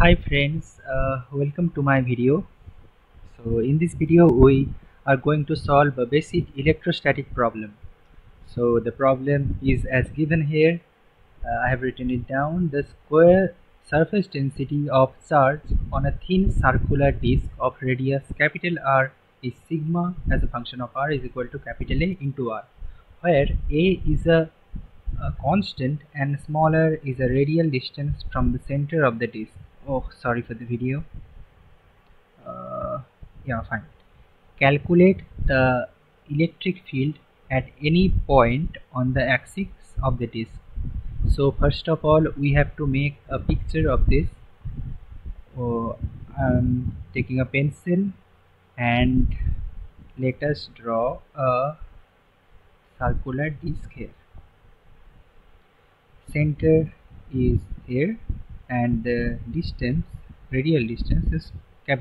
Hi friends, welcome to my video. So in this video we are going to solve a basic electrostatic problem. So the problem is as given here. I have written it down. The square surface density of charge on a thin circular disk of radius R is sigma as a function of R is equal to A into R, where A is a constant and smaller is a radial distance from the center of the disk. Oh, sorry for the video. Fine. Calculate the electric field at any point on the axis of the disk. So first of all, we have to make a picture of this. I'm taking a pencil and let us draw a circular disk here. Center is here, and the distance, radial distance, is R.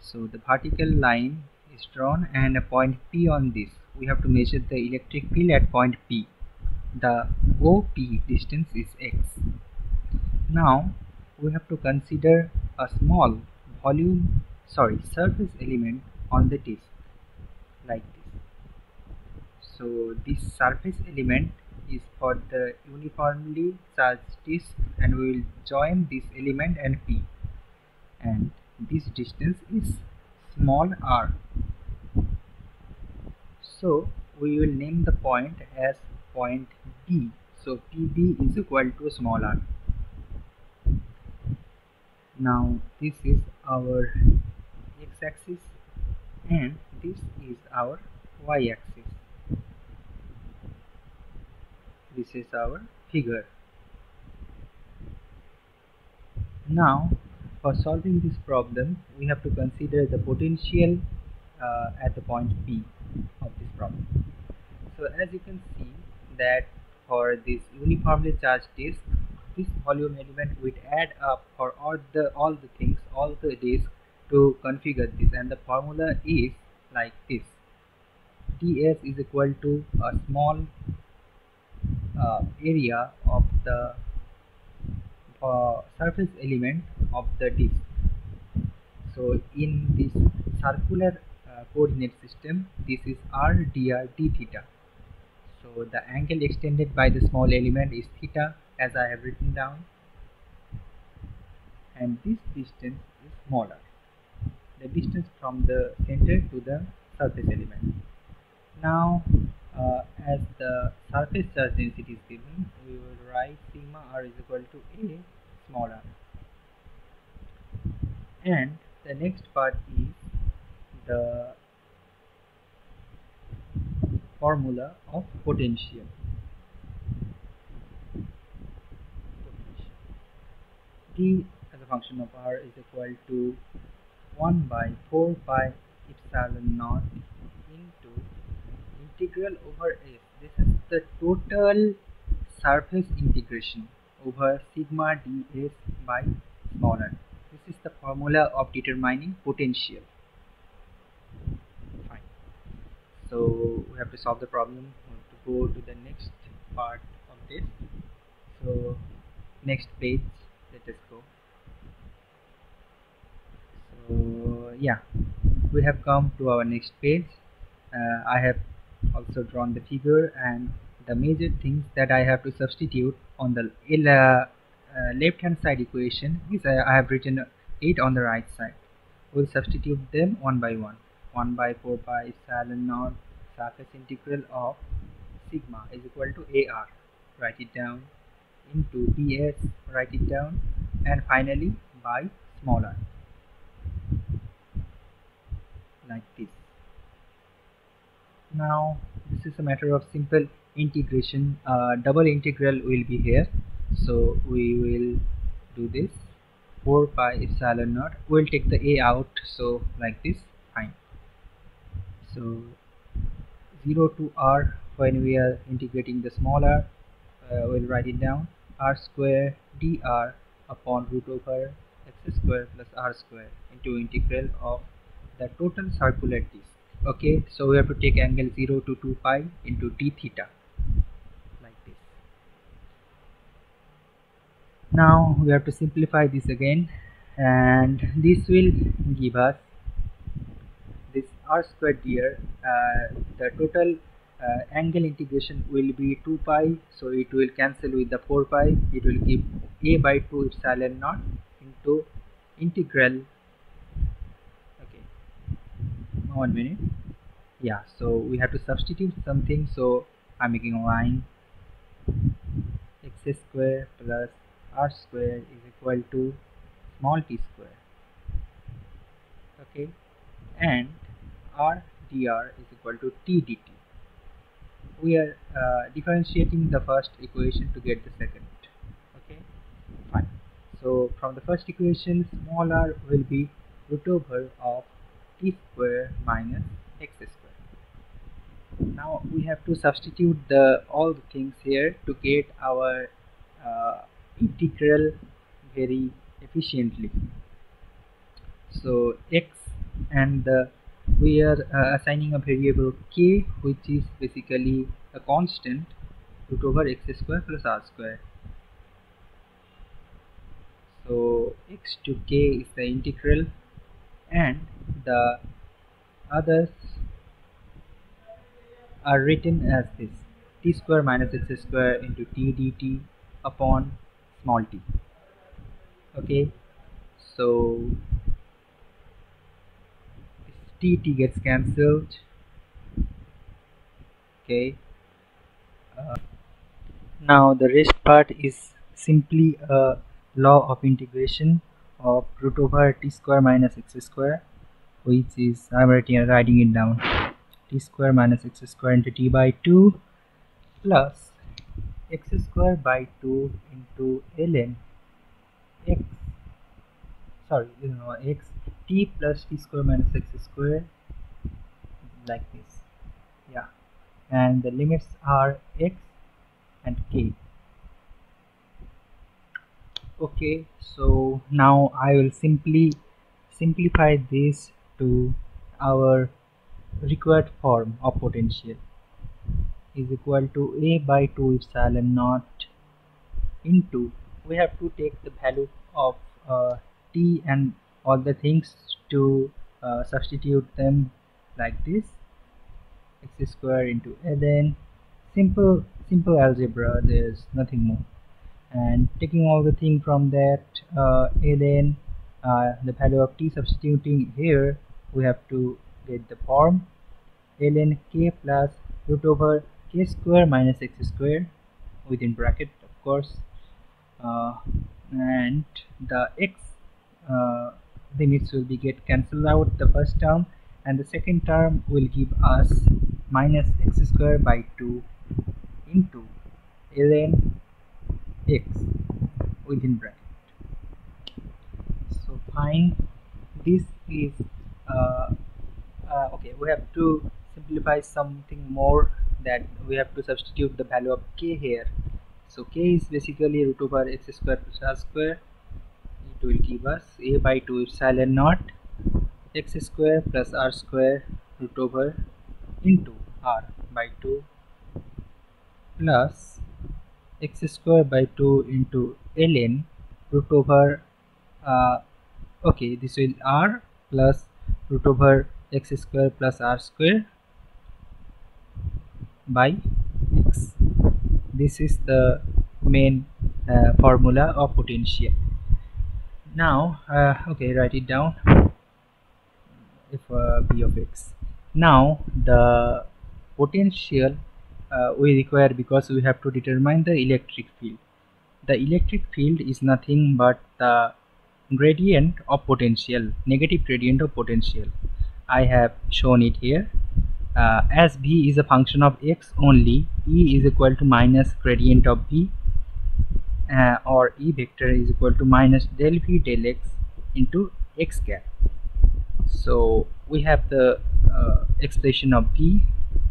So the vertical line is drawn and a point P on this. We have to measure the electric field at point P. The OP distance is X. Now we have to consider a small surface element on the disk like this. So this surface element is for the uniformly charged disk, and we will join this element and P, and this distance is r. So we will name the point as point D. So PB is equal to r. Now this is our x-axis and this is our y-axis. This is our figure. Now for solving this problem, we have to consider the potential at the point P of this problem. So as you can see that for this uniformly charged disk, this volume element would add up for all the disks to configure this, and the formula is like this. Ds is equal to a small area of the surface element of the disk. So in this circular coordinate system, this is r dr d theta. So the angle extended by the small element is theta, as I have written down, and this distance is smaller, the distance from the center to the surface element. Now as the surface charge density is given, we will write sigma r is equal to a r. And the next part is the formula of potential. D as a function of r is equal to 1/4 pi epsilon naught into integral over S. This is the total surface integration over sigma ds by r. This is the formula of determining potential. Fine. So we have to solve the problem. We have to go to the next part of this. So next page, let us go. So yeah, we have come to our next page. I have also drawn the figure, and the major things that I have to substitute on the left hand side equation is I have written 8 on the right side. We will substitute them one by one. 1/4 pi epsilon naught surface integral of sigma is equal to AR, write it down, into ds, write it down, and finally by r, like this. Now this is a matter of simple integration. Double integral will be here, so we will do this. 4 pi epsilon naught, we'll take the a out, so like this. Fine. So 0 to r when we are integrating the smaller, we'll write it down, r² dr upon root over x² plus r² into integral of the total circular disk. Okay, so we have to take angle 0 to 2 pi into d theta, like this. Now we have to simplify this again, and this will give us this r squared here. The total angle integration will be 2 pi, so it will cancel with the 4 pi. It will give a by 2 epsilon naught into integral. Okay, 1 minute. Yeah, so we have to substitute something, so I'm making a line. X square plus r square is equal to small t square. Okay, and r dr is equal to t dt. We are differentiating the first equation to get the second. Okay, fine. So from the first equation, small r will be root over of t square minus x square. Now we have to substitute all the things here to get our integral very efficiently. So x, and we are assigning a variable k, which is basically a constant, root over x square plus r square. So x to k is the integral, and the others are written as this: t square minus x square into t dt upon small t. Okay, so t gets cancelled. Okay, now the rest part is simply a law of integration of root over t square minus x square, which is, I'm already writing it down, t square minus x square into t by 2 plus x square by 2 into ln x, sorry, you know, x t plus t square minus x square, like this. Yeah, and the limits are x and k. Okay, so now I will simply simplify this to our required form of potential, is equal to a by 2 epsilon naught into, we have to take the value of t and all the things to substitute them like this, x square into ln, simple algebra, there's nothing more, and taking all the thing from that ln, the value of t, substituting here, we have to get the form ln k plus root over k square minus x square within bracket, of course, and the x limits will be get cancelled out, the first term, and the second term will give us minus x square by 2 into ln x within bracket. So fine, this is okay, we have to simplify something more, that we have to substitute the value of k here. So k is basically root over x square plus r square. It will give us a by 2 epsilon naught x square plus r square root over into r by 2 plus x square by 2 into ln root over okay, this will r plus root over x square plus r square by x. This is the main formula of potential. Now okay, write it down, if b of x. Now the potential we require, because we have to determine the electric field. The electric field is nothing but the gradient of potential, negative gradient of potential. I have shown it here, as b is a function of x only, E is equal to minus gradient of b, or E vector is equal to minus del v del x into x cap. So we have the expression of b.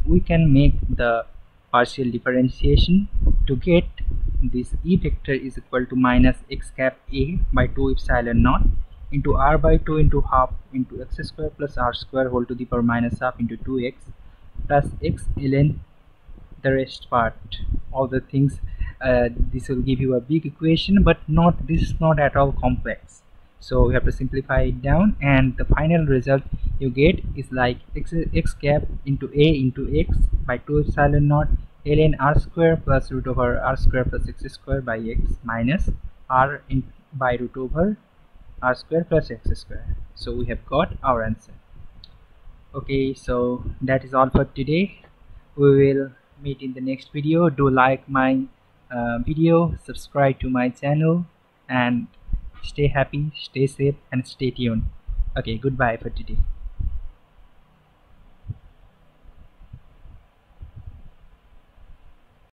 We can make the partial differentiation to get this E vector is equal to minus x cap a by 2 epsilon naught into r by 2 into half into x square plus r square whole to the power minus half into 2x plus x ln the rest part, all the things this will give you a big equation, but not this is not at all complex. So you have to simplify it down, and the final result you get is like x cap into a into x by 2 epsilon naught ln r square plus root over r square plus x square by x minus r by root over r square plus x square. So we have got our answer. Okay, so that is all for today. We will meet in the next video. Do like my video, subscribe to my channel, and stay happy, stay safe, and stay tuned. Okay, goodbye for today.